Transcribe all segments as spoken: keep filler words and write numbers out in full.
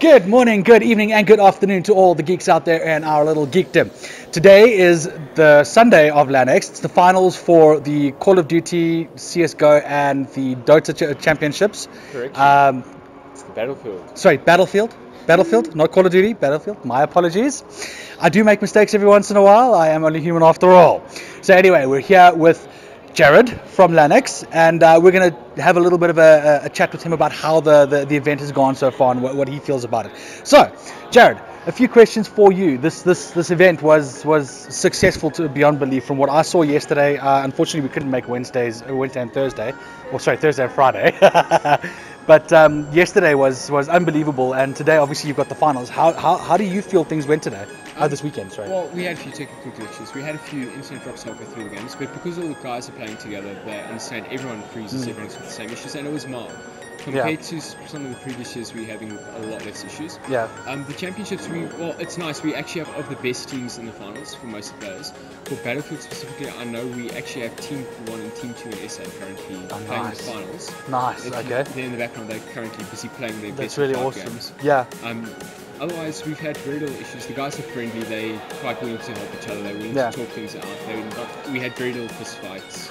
Good morning, good evening, and good afternoon to all the geeks out there in our little geekdom. Today is the Sunday of LANX. It's the finals for the Call of Duty, C S G O, and the Dota ch championships. Correct. Um, it's the Battlefield. Sorry, Battlefield. Battlefield, not Call of Duty, Battlefield. My apologies. I do make mistakes every once in a while. I am only human after all. So anyway, we're here with Jared from LANX, and uh, we're going to have a little bit of a, a chat with him about how the, the, the event has gone so far and what, what he feels about it. So, Jared, a few questions for you. This this this event was was successful to beyond belief from what I saw yesterday. Uh, unfortunately, we couldn't make Wednesdays, Wednesday and Thursday, or sorry, Thursday and Friday. But um, yesterday was was unbelievable, and today obviously you've got the finals. How how, how do you feel things went today? Oh, this weekend, sorry. Well, we had a few technical glitches. We had a few internet drops halfway through the games, but because all the guys are playing together, they understand everyone freezes, mm. everyone's got the same issues, and it was mild. Compared yeah. to some of the previous years, we're having a lot less issues. Yeah. Um, the championships, we well, it's nice. We actually have of the best teams in the finals for most of the players. For Battlefield specifically, I know we actually have Team one and Team two in S A currently oh, playing nice. the finals. Nice, if okay. They're in the background, they're currently busy playing their That's best really awesome. games. Yeah. Um, Otherwise, we've had very little issues. The guys are friendly, they quite willing to help each other, they're willing yeah. to talk things out. They not, we had very little fist fights.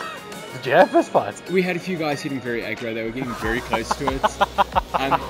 Did you have fist fights? We had a few guys getting very aggro, they were getting very close to it. Um,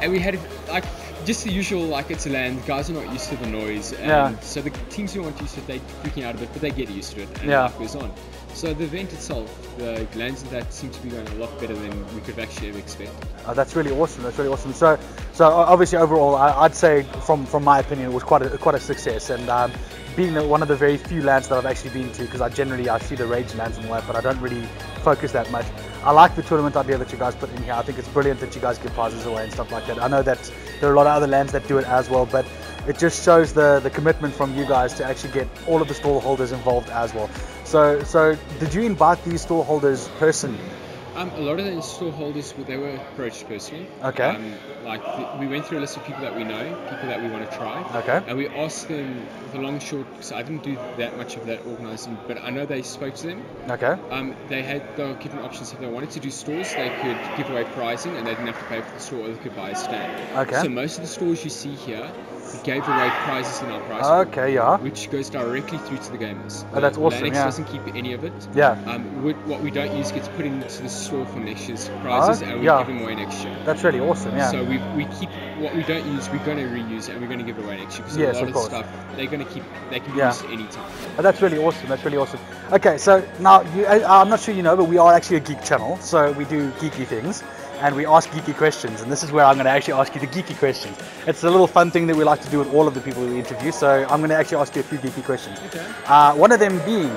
and we had, like, just the usual, like, it's a LAN, the guys are not used to the noise. And yeah. So the teams who aren't used to it, they're freaking out a bit, but they get used to it, and yeah. life goes on. So the event itself, the lands and that seems to be going a lot better than we could actually have expected. Oh, that's really awesome. That's really awesome. So, so obviously overall, I, I'd say from from my opinion, it was quite a quite a success. And um, being one of the very few lands that I've actually been to, because I generally I see the rage lands and all that, but I don't really focus that much. I like the tournament idea that you guys put in here. I think it's brilliant that you guys give prizes away and stuff like that. I know that there are a lot of other lands that do it as well, but it just shows the the commitment from you guys to actually get all of the stall holders involved as well. So, so did you invite these stallholders personally? Um, a lot of the stallholders, they were approached personally. Okay. Um, like the, we went through a list of people that we know, people that we want to try. Okay. And we asked them the long short. So I didn't do that much of that organising, but I know they spoke to them. Okay. Um, they had they were given options if they wanted to do stores, they could give away pricing, and they didn't have to pay for the store, or they could buy a stand. Okay. So most of the stores you see here gave away prizes in our prize pool, okay, yeah. which goes directly through to the gamers. Oh, that's awesome, LANX yeah. doesn't keep any of it. Yeah. Um, what we don't use gets put into the store for next year's prizes, oh, and we yeah. give them away next year. That's really awesome, yeah. So we, we keep what we don't use, we're going to reuse, and we're going to give away next year, because yes, a lot of, of stuff, they're going to keep, they can be yeah. used any time. Oh, that's really awesome, that's really awesome. Okay, so now, you, I, I'm not sure you know, but we are actually a geek channel, so we do geeky things. And we ask geeky questions, and this is where I'm going to actually ask you the geeky questions. It's a little fun thing that we like to do with all of the people that we interview, so I'm going to actually ask you a few geeky questions. Okay. Uh, one of them being,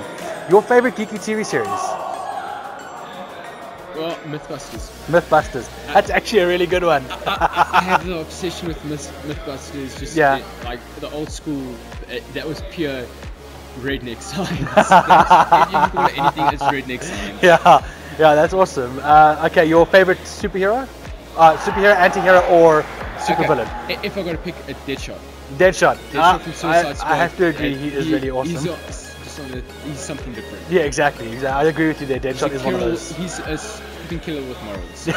your favorite geeky T V series? Well, Mythbusters. Mythbusters. Uh, That's actually a really good one. I, I, I have the obsession with myth, Mythbusters, just yeah. it, like the old school, it, that was pure redneck science. If you call it anything, it's redneck science. Yeah. Yeah, that's awesome. Uh, okay, your favorite superhero? Uh, superhero, anti-hero, or supervillain? Okay. If I got to pick a Deadshot. Deadshot. Deadshot ah, from Suicide Squad. I, I have to agree, he, he is really awesome. He's, a, just on a, he's something different. Yeah, exactly. exactly. I agree with you there. Deadshot is one of those. He's a freaking killer with morals.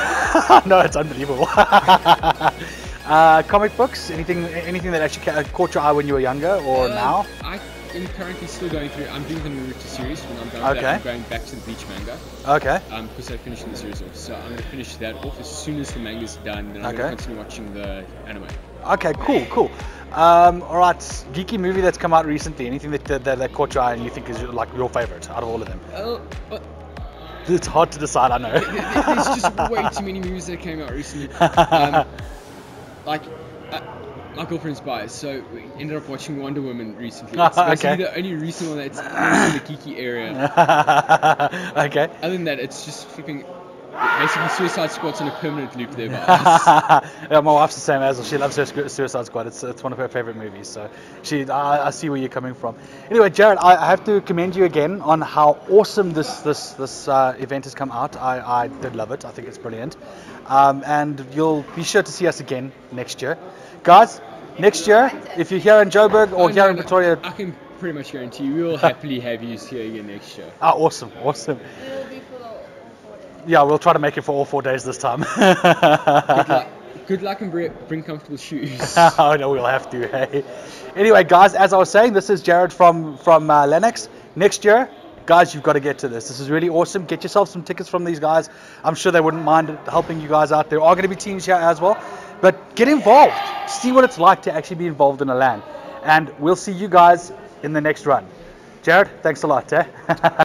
No, it's unbelievable. uh, comic books? Anything Anything that actually caught your eye when you were younger or um, now? I I'm currently still going through. I'm doing the Naruto series, and I'm going, okay. back, I'm going back to the Bleach manga. Okay. Um, because they're finishing the series off, so I'm going to finish that off as soon as the manga's done. Then I'm okay. going to continue watching the anime. Okay, cool, cool. Um, all right, geeky movie that's come out recently. Anything that that, that caught your eye and you think is like your favorite out of all of them? Oh. Uh, uh, it's hard to decide. I know. There's just way too many movies that came out recently. Um, like. Uh, My girlfriend's biased, so we ended up watching Wonder Woman recently. It's basically okay. the only recent one that's in the geeky area. Okay. Other than that, it's just flipping. Basically, Suicide Squad's on a permanent loop there. Yeah, my wife's the same as well. She loves her Suicide Squad. It's it's one of her favorite movies. So she, I, I see where you're coming from. Anyway, Jared, I have to commend you again on how awesome this this this uh, event has come out. I I did love it. I think it's brilliant. Um, and you'll be sure to see us again next year. Guys, next year, if you're here in Joburg or oh, here no, in Pretoria, I can pretty much guarantee you we will happily have you here again next year. Ah, awesome, awesome. It will be for all four days. Yeah, we'll try to make it for all four days this time. Good luck. Good luck and bring comfortable shoes. Oh no, we'll have to, hey. Anyway, guys, as I was saying, this is Jared from from uh, Lennox. Next year, guys, you've got to get to this. This is really awesome. Get yourself some tickets from these guys. I'm sure they wouldn't mind helping you guys out. There are going to be teams here as well, but get involved. See what it's like to actually be involved in a LAN. And we'll see you guys in the next run. Jared, thanks a lot. Eh?